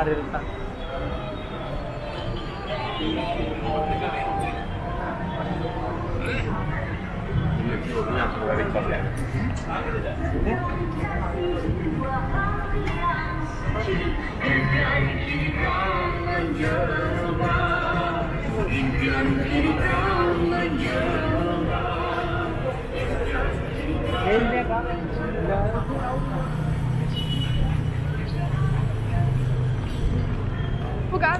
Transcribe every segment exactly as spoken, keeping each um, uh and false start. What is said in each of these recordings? Ada letak. Ini punya dari Korea. Bukan.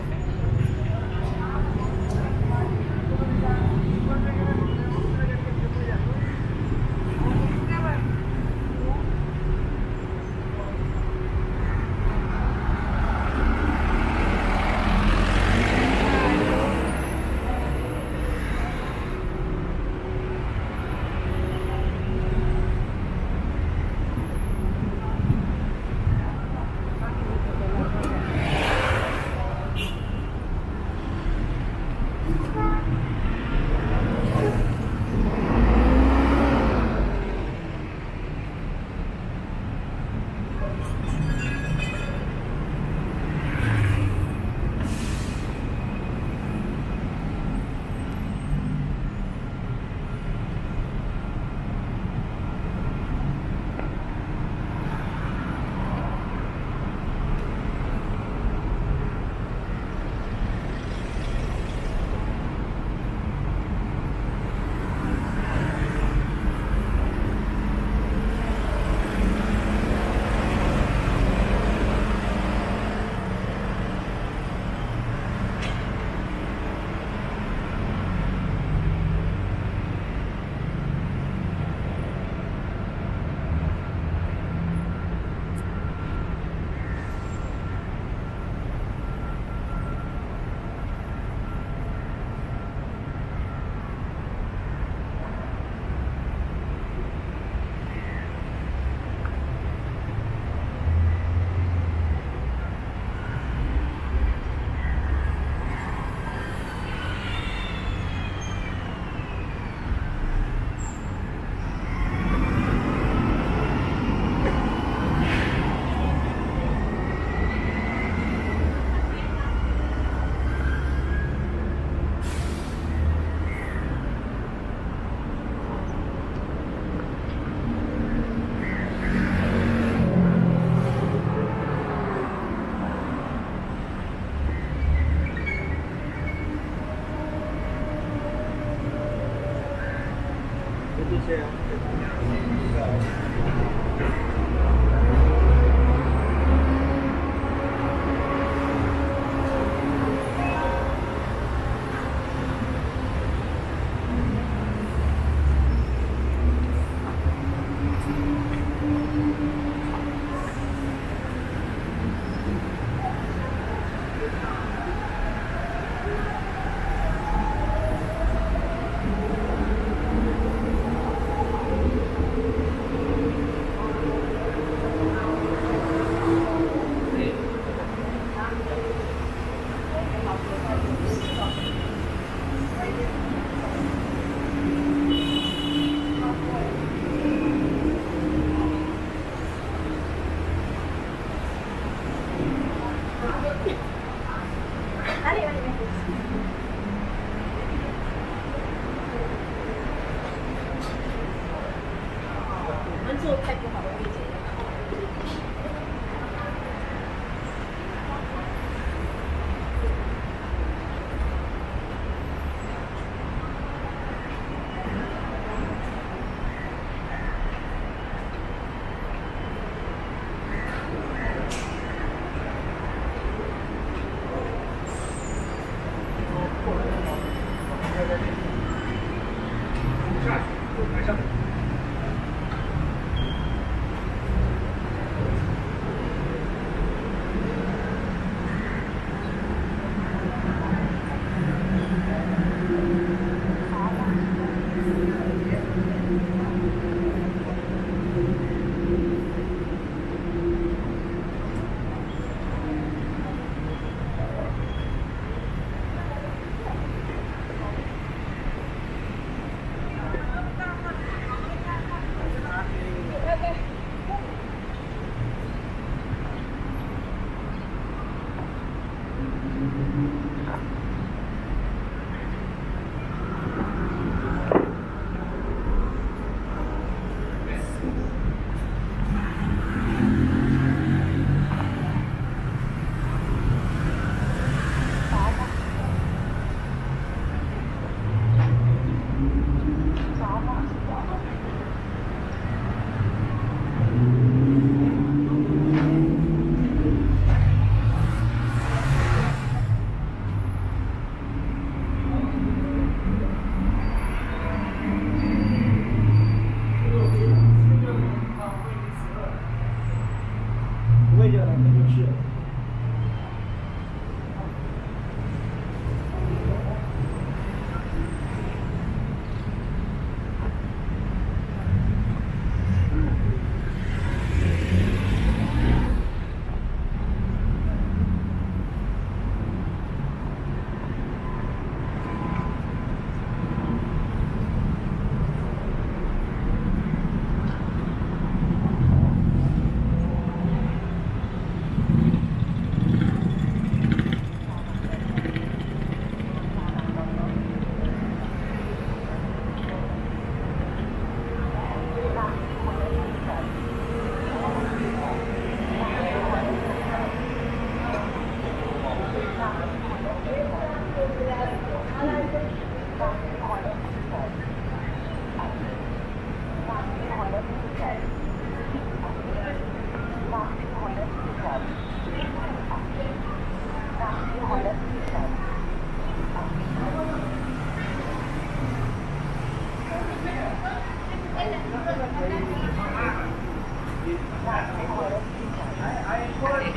坐太不好的位置。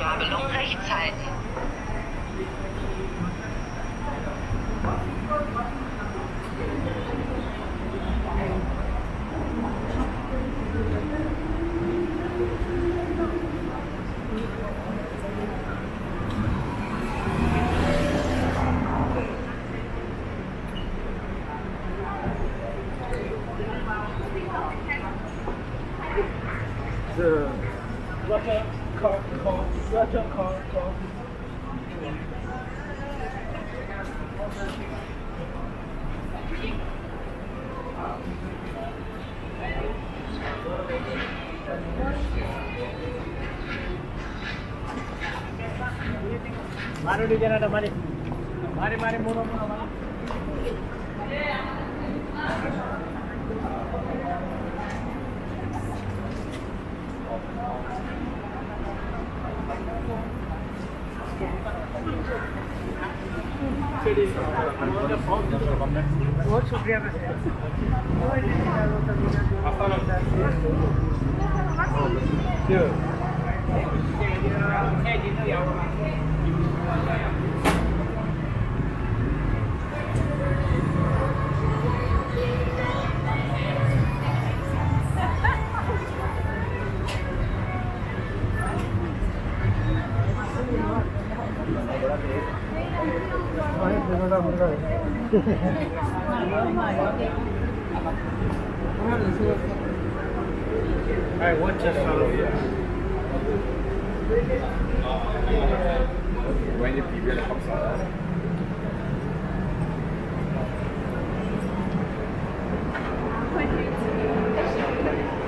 Gabelung rechts halten. The water car, car, water car, car. Maru di jalan ada mari, mari mari murah murah murah. बहुत शुक्रिया ma'am I want to follow you. When you feel comes out.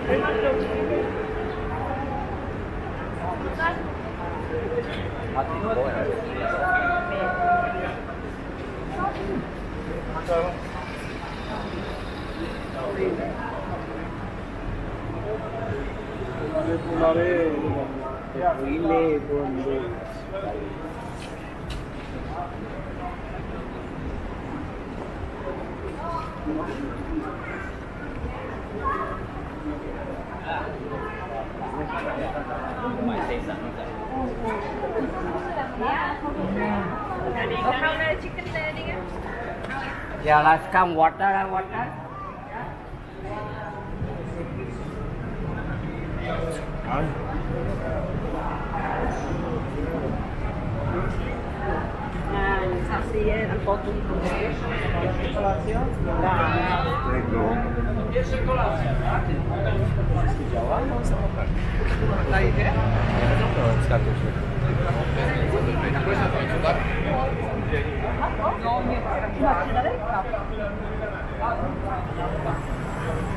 Thank you. Yeah, let's come water and water. Así es, un poco de